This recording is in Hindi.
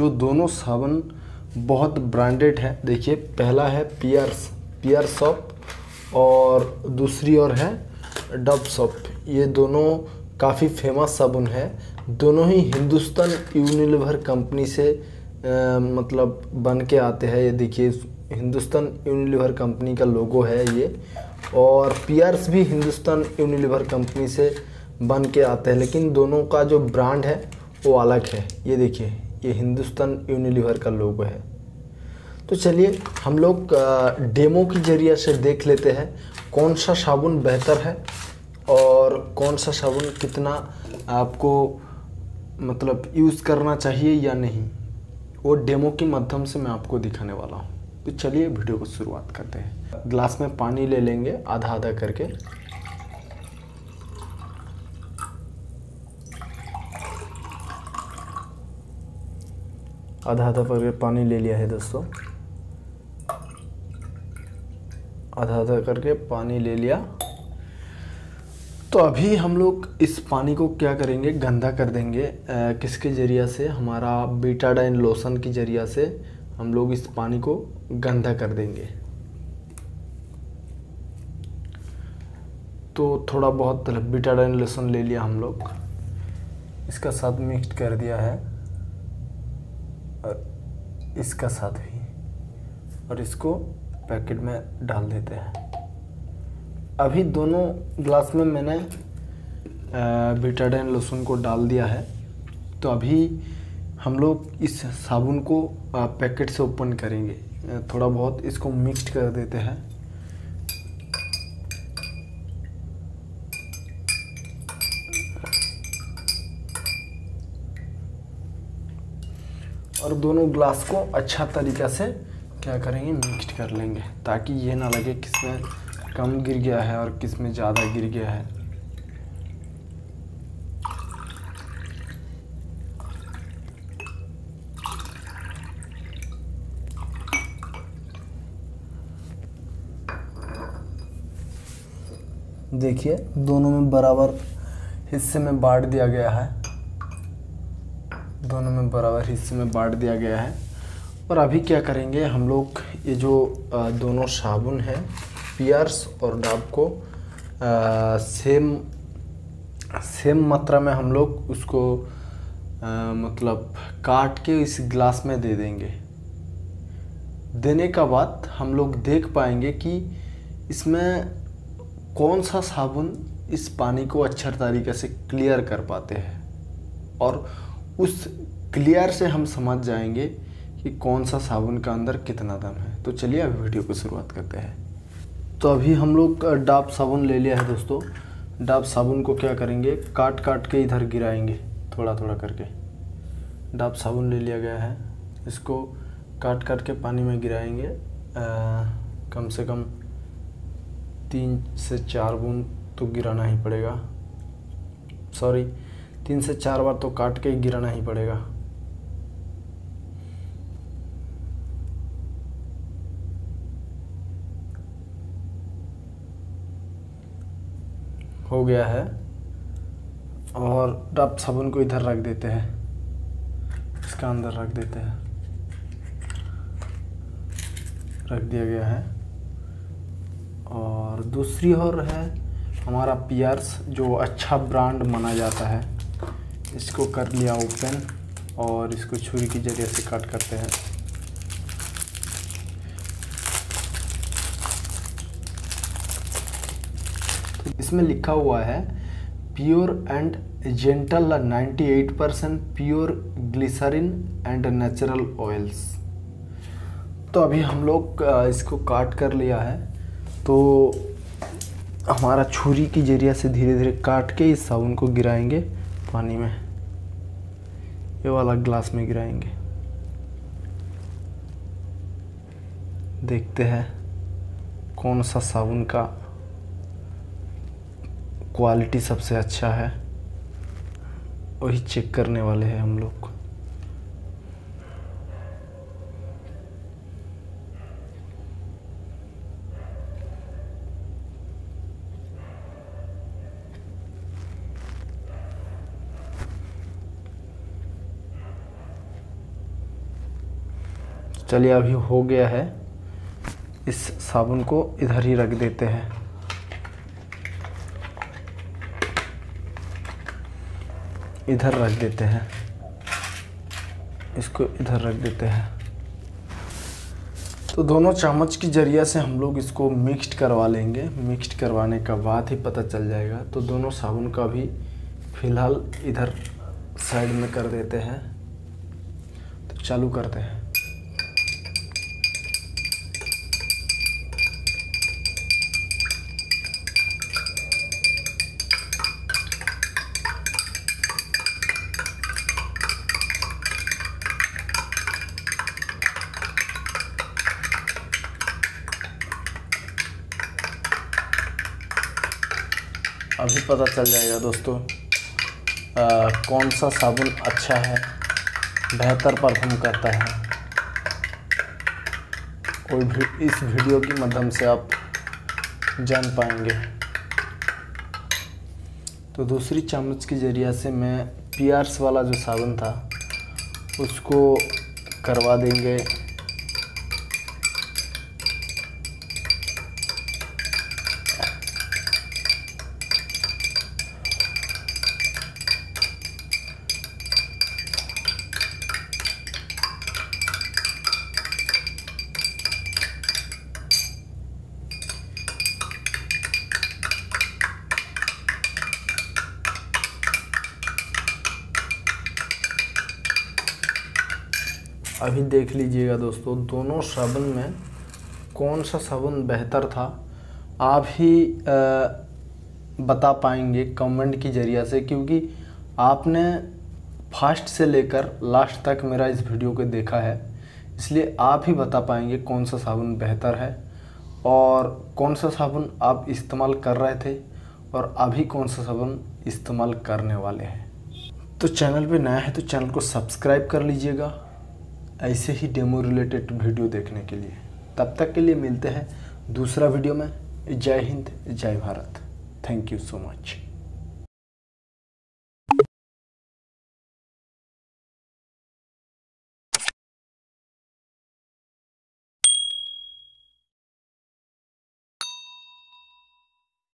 जो दोनों साबुन बहुत ब्रांडेड है। देखिए पहला है पियर्स सोप और दूसरी और है डव सोप। ये दोनों काफ़ी फेमस साबुन है। दोनों ही हिंदुस्तान यूनिलीवर कंपनी से मतलब बन के आते हैं। ये देखिए हिंदुस्तान यूनिलीवर कंपनी का लोगो है ये। और पियर्स भी हिंदुस्तान यूनिलीवर कंपनी से बन के आते हैं, लेकिन दोनों का जो ब्रांड है वो अलग है। ये देखिए ये हिंदुस्तान यूनिलीवर का लोगो है। तो चलिए हम लोग डेमो के जरिए से देख लेते हैं कौन सा साबुन बेहतर है और कौन सा साबुन कितना आपको मतलब यूज़ करना चाहिए या नहीं, वो डेमो के माध्यम से मैं आपको दिखाने वाला हूँ। तो चलिए वीडियो को शुरुआत करते हैं। ग्लास में पानी ले लेंगे आधा आधा करके। आधा आधा करके पानी ले लिया है दोस्तों। आधा आधा करके पानी ले लिया। तो अभी हम लोग इस पानी को क्या करेंगे, गंदा कर देंगे। किसके ज़रिए से? हमारा बीटाडाइन लोशन के ज़रिए से हम लोग इस पानी को गंदा कर देंगे। तो थोड़ा बहुत बीटाडाइन लोशन ले लिया हम लोग, इसका साथ मिक्स कर दिया है और इसका साथ भी, और इसको पैकेट में डाल देते हैं। अभी दोनों ग्लास में मैंने बीटाडाइन लोशन को डाल दिया है। तो अभी हम लोग इस साबुन को पैकेट से ओपन करेंगे। थोड़ा बहुत इसको मिक्स कर देते हैं। और दोनों ग्लास को अच्छा तरीक़ा से क्या करेंगे, मिक्स कर लेंगे, ताकि ये ना लगे किसमें कम गिर गया है और किस में ज़्यादा गिर गया है। देखिए दोनों में बराबर हिस्से में बांट दिया गया है। दोनों में बराबर हिस्से में बांट दिया गया है। और अभी क्या करेंगे हम लोग, ये जो दोनों साबुन है पियर्स और डव को सेम मात्रा में हम लोग उसको मतलब काट के इस ग्लास में दे देंगे। देने का बाद हम लोग देख पाएंगे कि इसमें कौन सा साबुन इस पानी को अच्छा तरीके से क्लियर कर पाते हैं, और उस क्लियर से हम समझ जाएंगे कि कौन सा साबुन का अंदर कितना दम है। तो चलिए अब वीडियो को शुरुआत करते हैं। तो अभी हम लोग डव साबुन ले लिया है दोस्तों। डव साबुन को क्या करेंगे, काट काट के इधर गिराएंगे थोड़ा थोड़ा करके। डव साबुन ले लिया गया है, इसको काट काट के पानी में गिराएंगे। कम से कम 3 से 4 बूंद तो गिराना ही पड़ेगा। सॉरी 3 से 4 बार तो काट के गिराना ही पड़ेगा। हो गया है। और डव साबुन को इधर रख देते हैं, इसका अंदर रख देते हैं। रख दिया गया है। और दूसरी और है हमारा पियर्स, जो अच्छा ब्रांड माना जाता है। इसको कर लिया ओपन और इसको छुरी के जरिए से काट करते हैं। इसमें लिखा हुआ है pure and gentle 98% pure glycerine and natural oils. तो अभी हम लोग इसको काट कर लिया है। तो हमारा छुरी के जरिए से धीरे धीरे काट के इस साबुन को गिराएंगे पानी में। ये वाला ग्लास में गिराएंगे, देखते हैं कौन सा साबुन का क्वालिटी सबसे अच्छा है, वही चेक करने वाले हैं हम लोग। चलिए अभी हो गया है, इस साबुन को इधर ही रख देते हैं। इधर रख देते हैं, इसको इधर रख देते हैं। तो दोनों चम्मच की जरिया से हम लोग इसको मिक्स्ड करवा लेंगे। मिक्स्ड करवाने के बाद ही पता चल जाएगा। तो दोनों साबुन का भी फिलहाल इधर साइड में कर देते हैं। तो चालू करते हैं। अभी पता चल जाएगा दोस्तों कौन सा साबुन अच्छा है, बेहतर परफॉर्म करता है। और भी इस वीडियो के माध्यम से आप जान पाएंगे। तो दूसरी चम्मच के जरिया से मैं पियर्स वाला जो साबुन था उसको करवा देंगे। अभी देख लीजिएगा दोस्तों दोनों साबुन में कौन सा साबुन बेहतर था, आप ही बता पाएंगे कमेंट के ज़रिए से, क्योंकि आपने फर्स्ट से लेकर लास्ट तक मेरा इस वीडियो को देखा है, इसलिए आप ही बता पाएंगे कौन सा साबुन बेहतर है और कौन सा साबुन आप इस्तेमाल कर रहे थे और अभी कौन सा साबुन इस्तेमाल करने वाले हैं। तो चैनल पे नया है तो चैनल को सब्सक्राइब कर लीजिएगा ऐसे ही डेमो रिलेटेड वीडियो देखने के लिए। तब तक के लिए मिलते हैं दूसरा वीडियो में। जय हिंद, जय Bharat. Thank you so much.